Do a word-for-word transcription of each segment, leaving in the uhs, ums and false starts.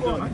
they doing.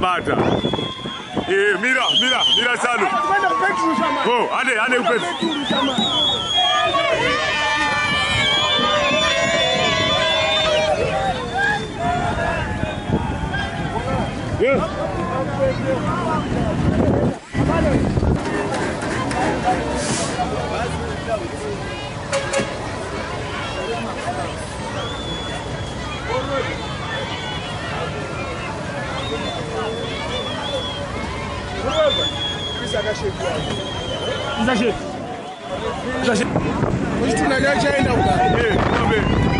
Abata. Eh, mira, mira, mira salu. Go, allez, allez, vous faites. Exagé. Exagé. Hoje tu não é já ainda o cara. É, tá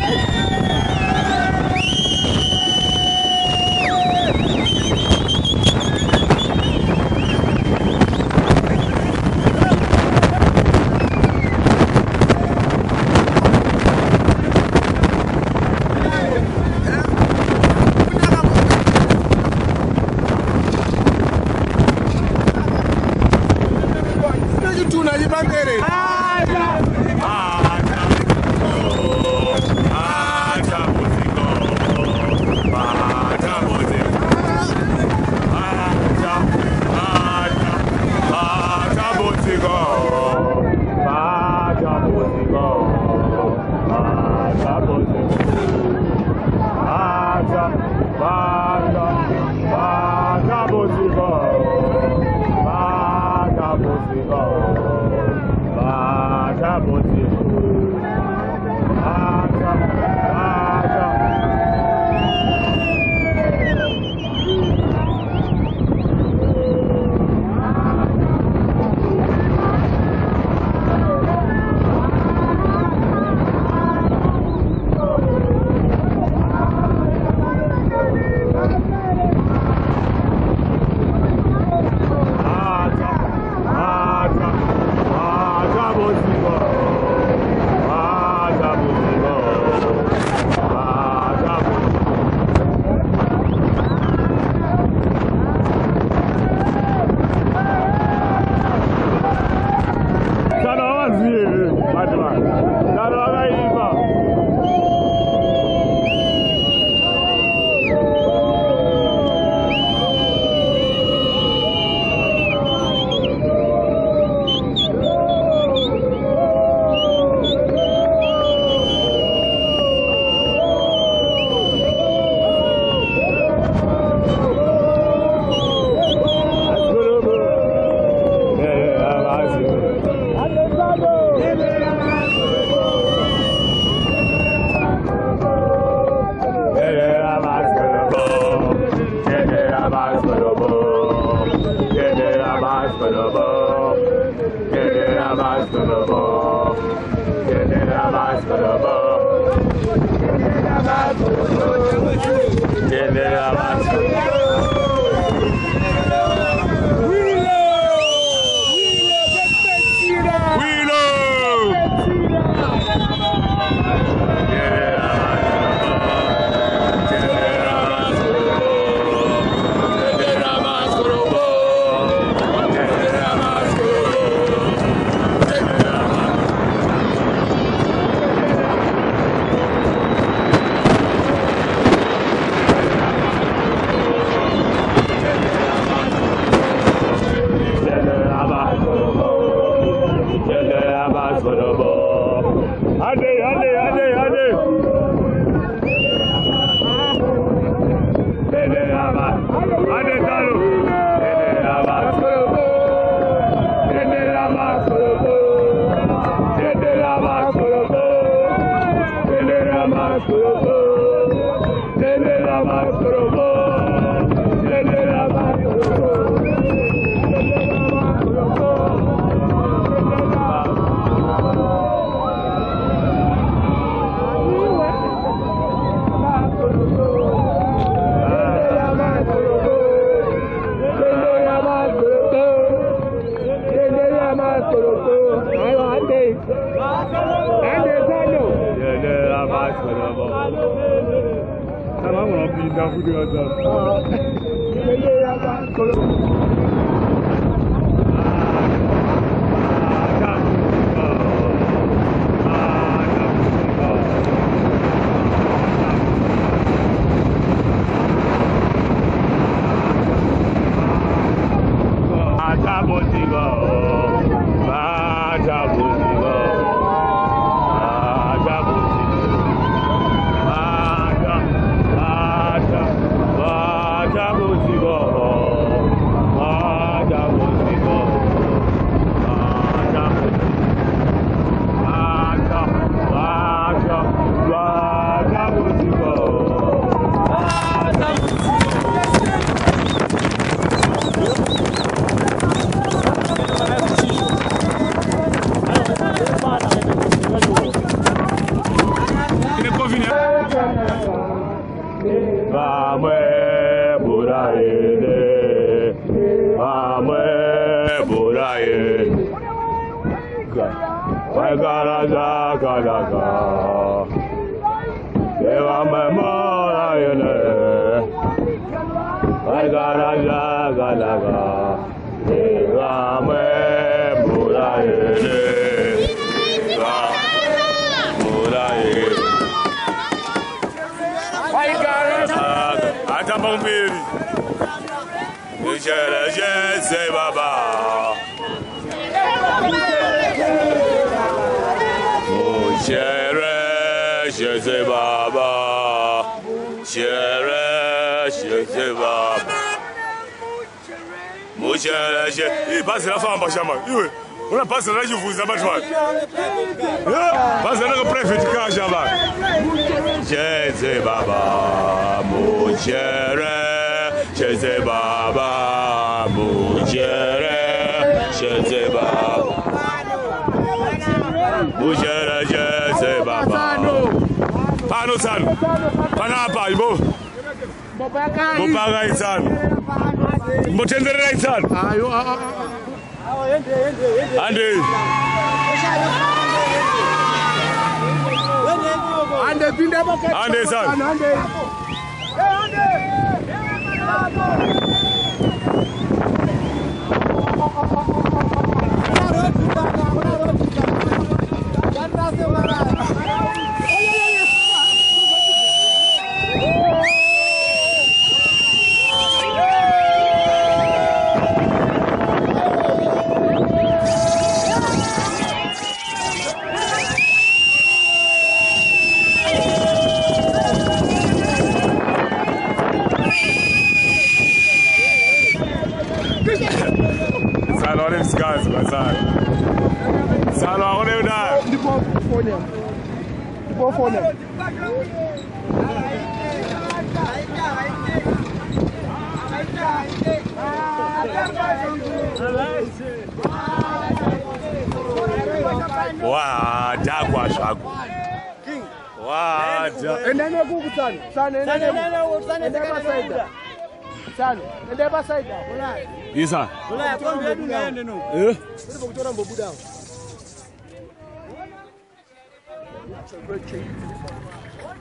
Isa. Eh?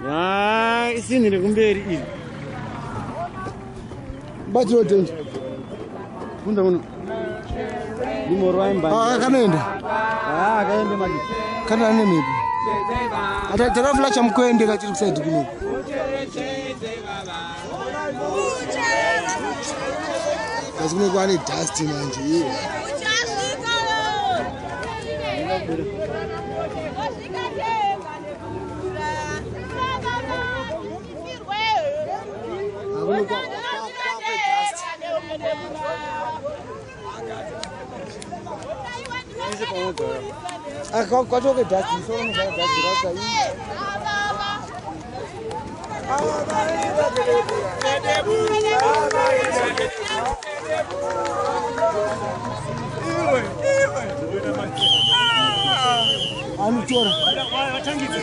Ah, isini nekumberi ili. Batho tenje. Kunda kuno. Nimorwa imba. Ah, kanaenda. Ah, kaende mali. Kana nene mimi. Ata tarafla chamkwende kachiri kuside kuno. Mas como é que dusty manje? Ah, qual qual jogo é dusty? Só não vai dusty. I'm sure. I can't get it.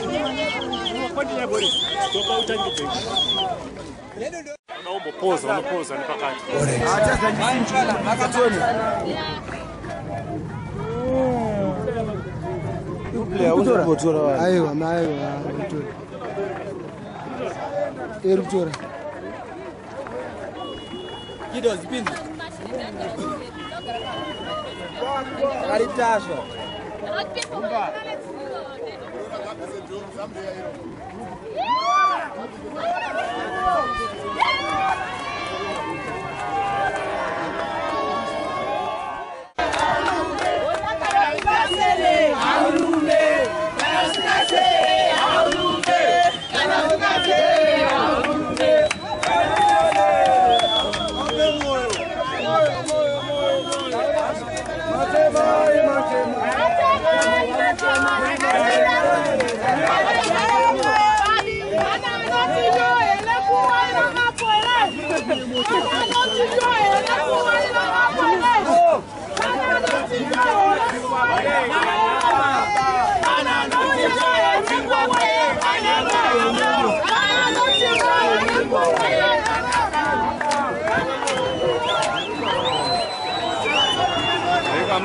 What did I put it? Stop out and get it. No, but pause on the pause and pack out. I just like mine. I got to it. kutora kutora aiwa naiwa kutora eri kutora kido zipindi aritasho umba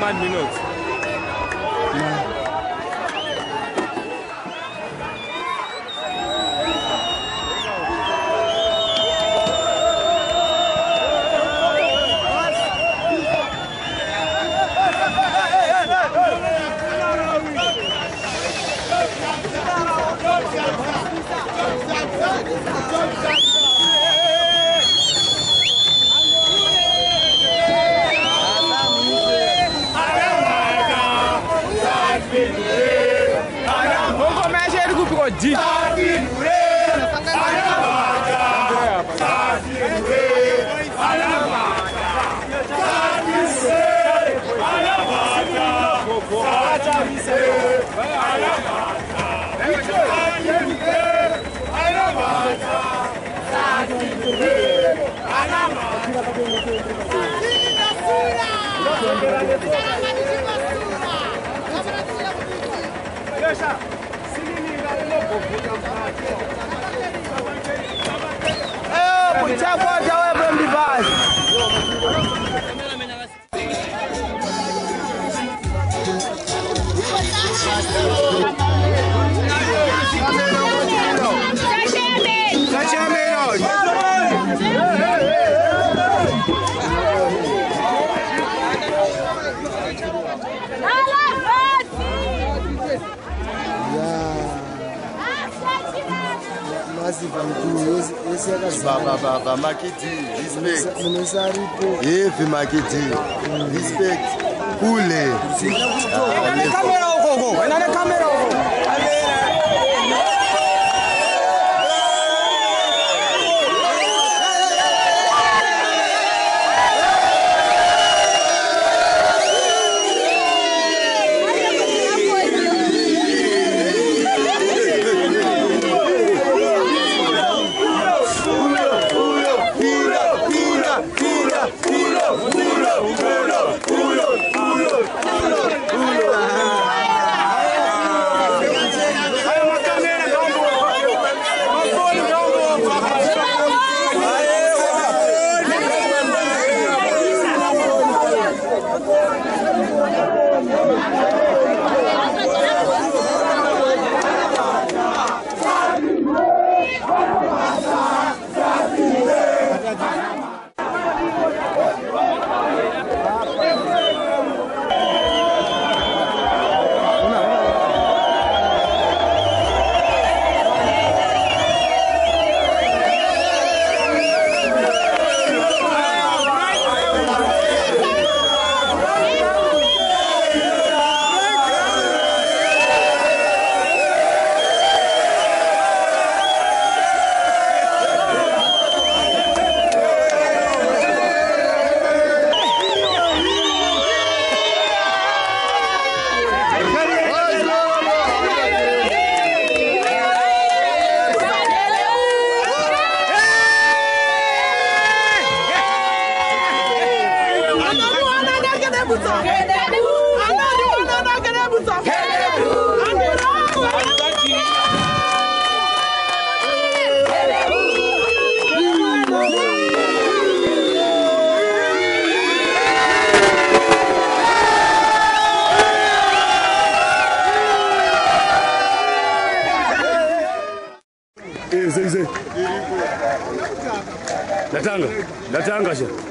One minute. Baba Makiti, respect. If Makiti, respect. Pule. Another camera over. Another camera over. Datanga, datanga sir. Hey!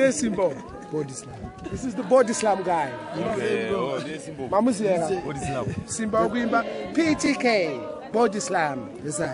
This is the body slam guy. P T K body slam. Yes, I.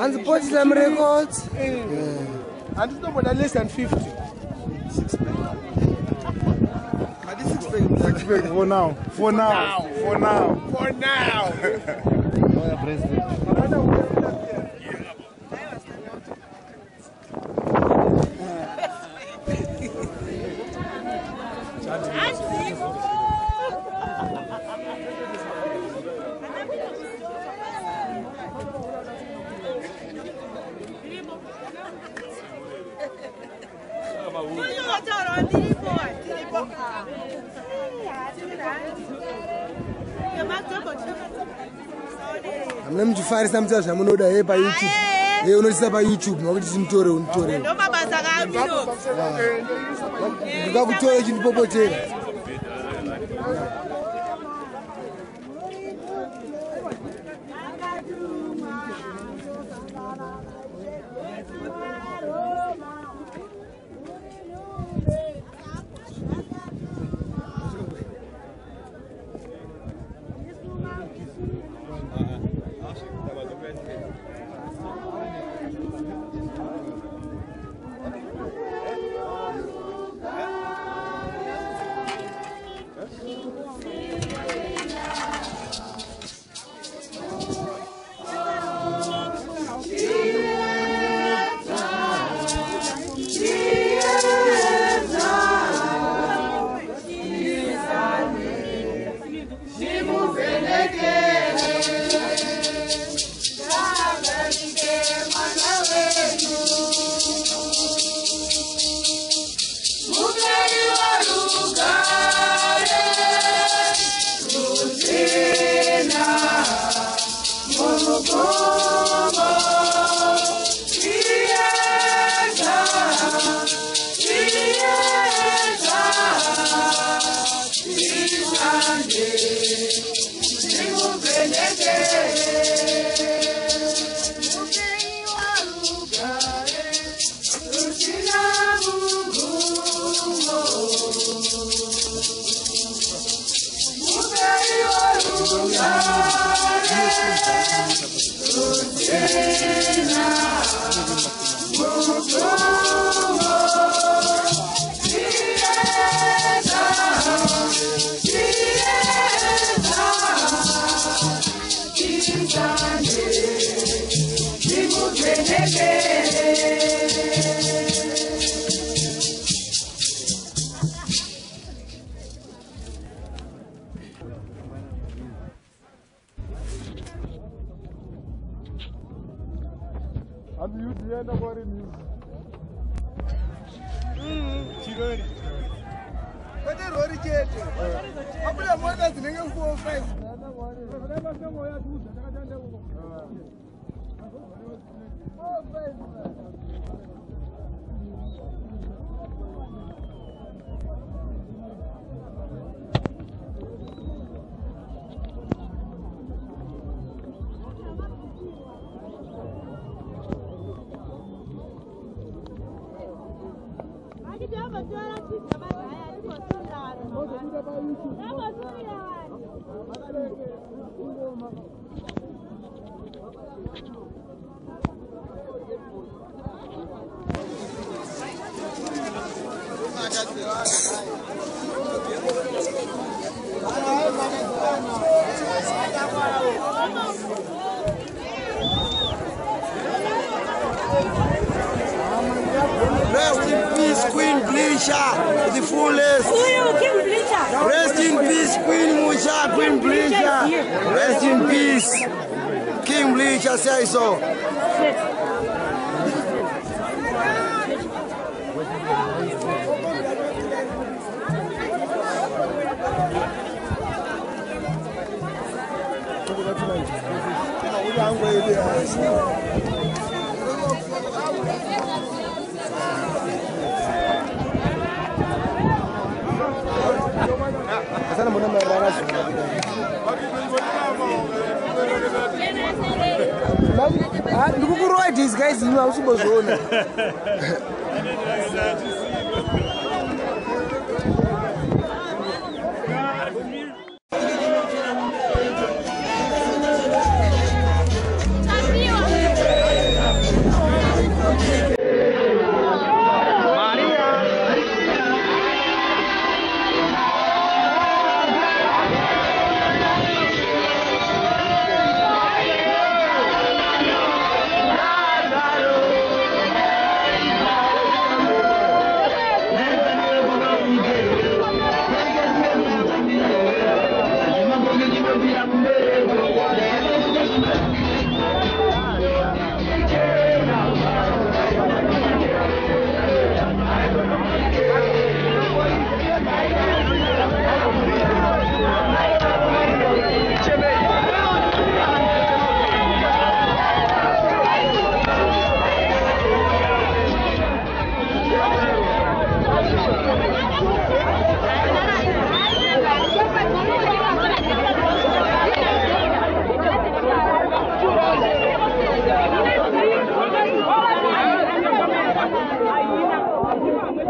And the body slam records? And no one less than fifty. Six pack. Are six pack? Six for now. For now. For now. For now. For now. I'm not to fire sometimes. I'm not there by YouTube. They only stop by YouTube. No, it's in Toro. In Toro. No, Baba Zaga. You got to Toro in Popote. Whoa!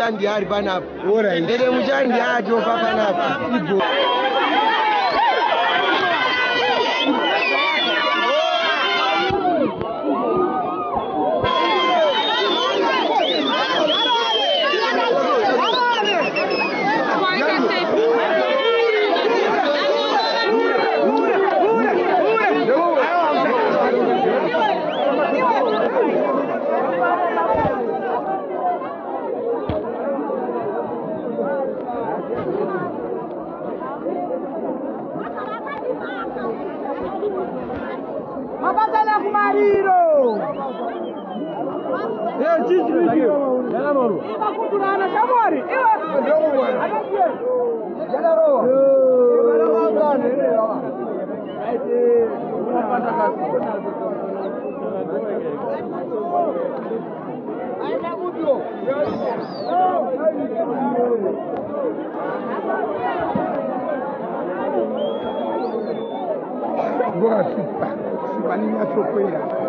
Muchandi ari panapa. Alright. Ndere muchandi atofa panapa. Thank you. Agora se baninha socorrer.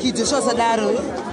Deixa eu saudar.